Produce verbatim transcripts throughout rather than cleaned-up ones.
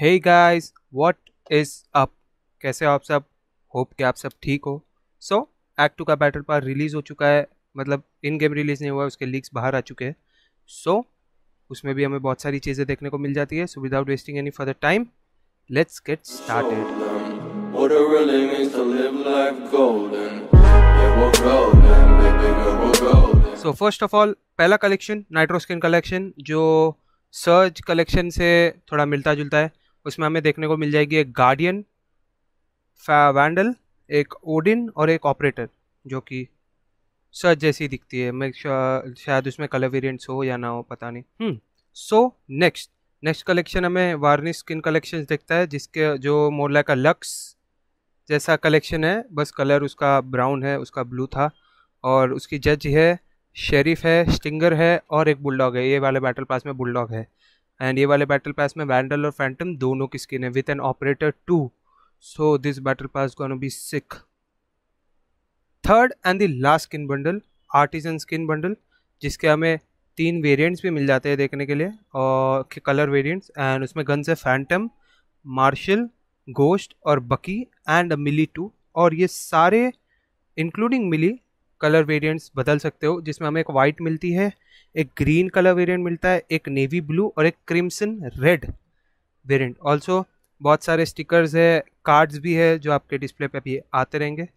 Hey guys, what is up, कैसे हो आप सब? होप कि आप सब ठीक हो। सो एक्ट टू का बैटल पास रिलीज़ हो चुका है, मतलब इन गेम रिलीज़ नहीं हुआ है, उसके लीक्स बाहर आ चुके हैं। सो so, उसमें भी हमें बहुत सारी चीज़ें देखने को मिल जाती है। So without wasting any further time, let's get started. So first of all पहला कलेक्शन नाइट्रो स्किन कलेक्शन, जो सर्ज कलेक्शन से थोड़ा मिलता जुलता है। उसमें हमें देखने को मिल जाएगी एक गार्डियन, वैंडल, एक ओडिन और एक ऑपरेटर, जो कि सर्ज जैसी दिखती है। मैं शायद उसमें कलर वेरिएंट्स हो या ना हो, पता नहीं। सो नेक्स्ट नेक्स्ट कलेक्शन हमें वार्निश स्किन कलेक्शन देखता है, जिसके जो मोरला का लक्स जैसा कलेक्शन है, बस कलर उसका ब्राउन है, उसका ब्लू था। और उसकी जज है, शेरिफ है, स्टिंगर है और एक बुलडॉग है। ये वाले बैटल पास में बुलडॉग है, एंड ये वाले बैटल पास में वैंडल और फैंटम दोनों की स्किन है with an operator too. So this battle pass gonna be sick. Third and the last skin bundle, artisan skin bundle, जिसके हमें तीन वेरिएंट्स भी मिल जाते हैं देखने के लिए, और कलर वेरिएंट्स। एंड उसमें गन्स है फैंटम, मार्शल, घोस्ट और बकी एंड मिली टू। और ये सारे इंक्लूडिंग मिली कलर वेरिएंट्स बदल सकते हो, जिसमें हमें एक वाइट मिलती है, एक ग्रीन कलर वेरिएंट मिलता है, एक नेवी ब्लू और एक क्रिम्सन रेड वेरिएंट। ऑल्सो बहुत सारे स्टिकर्स है, कार्ड्स भी है, जो आपके डिस्प्ले पे भी आते रहेंगे।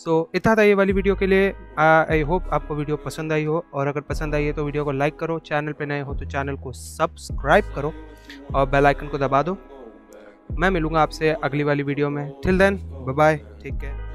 सो so, इतना था ये वाली वीडियो के लिए। आई होप आपको वीडियो पसंद आई हो, और अगर पसंद आई है तो वीडियो को लाइक करो, चैनल पे नए हो तो चैनल को सब्सक्राइब करो और बेल आइकन को दबा दो। मैं मिलूँगा आपसे अगली वाली वीडियो में। Till then, bye bye, take care.